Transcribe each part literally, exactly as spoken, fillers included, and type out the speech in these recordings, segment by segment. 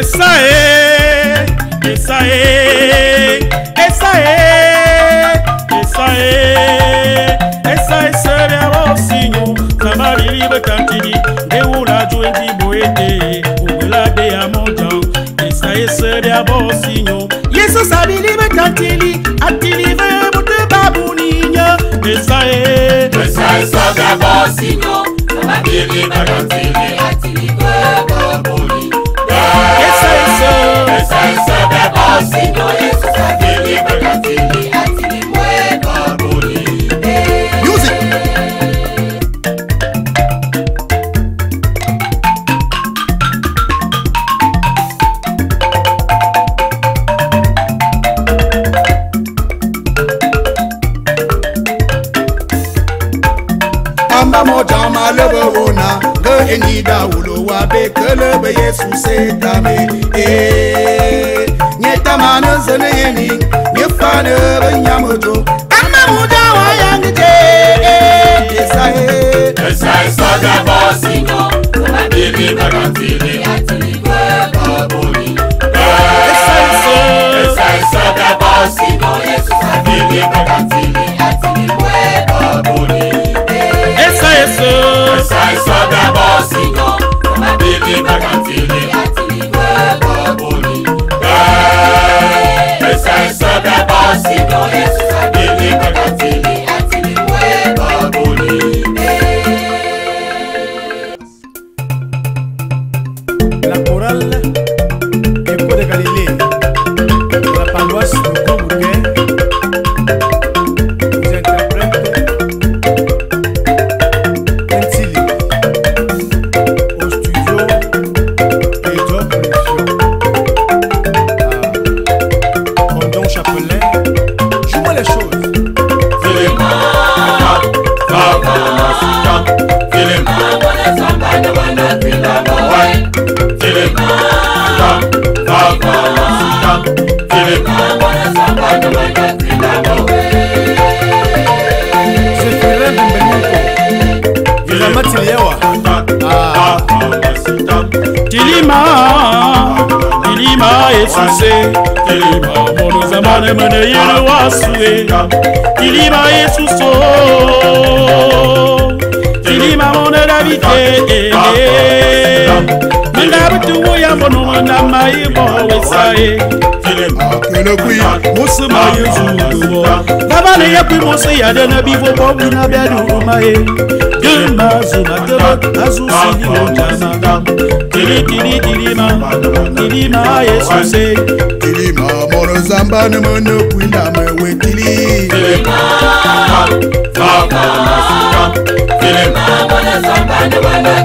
Esaé, Esaé, Esaé, Esaé, Esaé seria o Senhor, na Maria Bacantini, deu o rádio em Boete, o Lade Amonjão, Esaé seria o Senhor, Jesus sabe livre Cantini, atire o de babuninha, Esaé, Esaé seria o Senhor, na Maria Bacantini, atire o babuninha. Essa é sobre a Senhor Jesus a dele para ti a ti mueva boli music Amba moja malewona ge enida ulo wa be kele be Jesus se tame Yadana bivo bobu na bedu maye Jumba zuma tebak azu sili ojana Tili tili tili ma, tili ma yesu se Tili ma moro zamba ne mene kwinda mewe tili Tili ma, zamba masika Tili ma moro zamba ne mene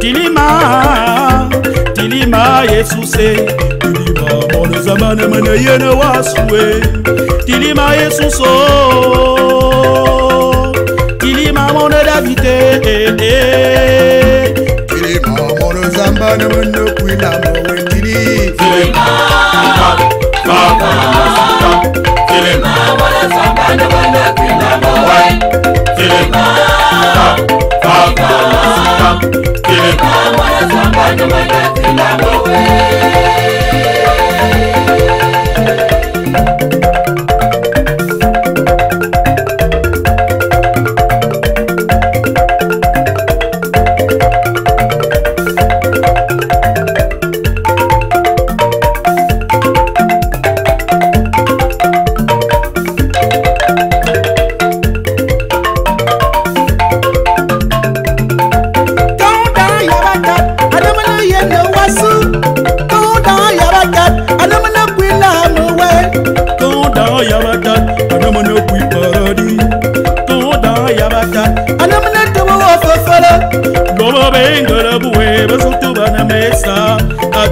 Tilima, Tilima Yesuse, Tilima mono zamane mene yene waswe, Tilima Yesuso, Tilima mono Davide, Tilima mono zamane mene kwina mowe tili, Tilima, Tilima mono zamane mene kwina mowe, Tilima.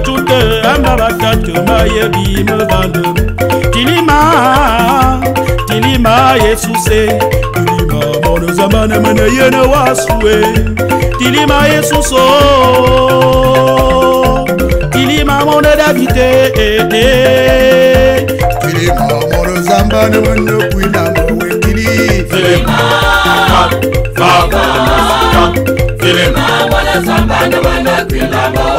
Tudo ye bi mavado tilima tilima yesuse tilima mono zamana mana yena waswe tilima yesuso tilima mono davite ede tilima mono zamana mana kwila mowe tili tilima fa fa tilima mono zamana mana kwila